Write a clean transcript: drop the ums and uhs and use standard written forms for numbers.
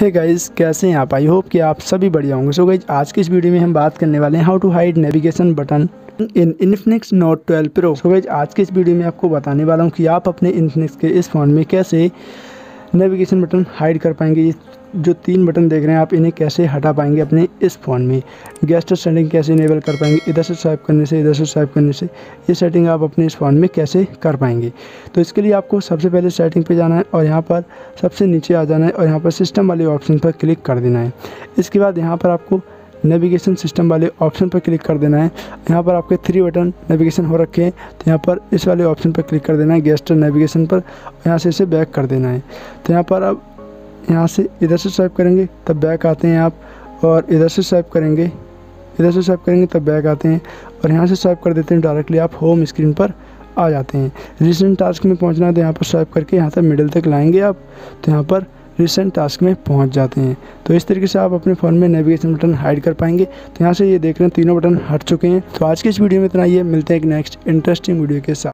Hey guys, कैसे हैं आप? आई होप कि आप सभी बढ़िया होंगे। सो गाइस, आज की इस वीडियो में हम बात करने वाले हैं how to hide navigation button in Infinix Note 12 Pro. So guys, आज की इस वीडियो में आपको बताने वाला हूं कि आप अपने इन्फिनिक्स के इस फ़ोन में कैसे नेविगेशन बटन हाइड कर पाएंगे। जो तीन बटन देख रहे हैं आप, इन्हें कैसे हटा पाएंगे अपने इस फ़ोन में। गेस्ट सेटिंग कैसे इनेबल कर पाएंगे, इधर से स्वाइप करने से, इधर से स्वाइप करने से ये सेटिंग आप अपने इस फ़ोन में कैसे कर पाएंगे। तो इसके लिए आपको सबसे पहले सेटिंग पे जाना है और यहाँ पर सबसे नीचे आ जाना है और यहाँ पर सिस्टम वाले ऑप्शन पर क्लिक कर देना है। इसके बाद यहाँ पर आपको नेविगेशन सिस्टम वाले ऑप्शन पर क्लिक कर देना है। यहाँ पर आपके थ्री बटन नेविगेशन हो रखे हैं, तो यहाँ पर इस वाले ऑप्शन पर क्लिक कर देना है, गेस्ट नेविगेशन पर, और यहाँ से इसे बैक कर देना है। तो यहाँ पर अब यहाँ से इधर से स्वाइप करेंगे तब बैक आते हैं आप, और इधर से स्वाइप करेंगे, इधर से स्वाइप करेंगे तब बैक आते हैं, और यहाँ से स्वाइप कर देते हैं डायरेक्टली आप होम स्क्रीन पर आ जाते हैं। रिसेंट टास्क में पहुँचना है तो यहाँ पर स्वाइप करके यहाँ से मिडिल तक लाएंगे आप, तो यहाँ पर रिसेंट टास्क में पहुंच जाते हैं। तो इस तरीके से आप अपने फ़ोन में नेविगेशन बटन हाइड कर पाएंगे। तो यहाँ से ये देख रहे हैं तीनों बटन हट चुके हैं। तो आज के इस वीडियो में इतना ही है। मिलते हैं एक नेक्स्ट इंटरेस्टिंग वीडियो के साथ।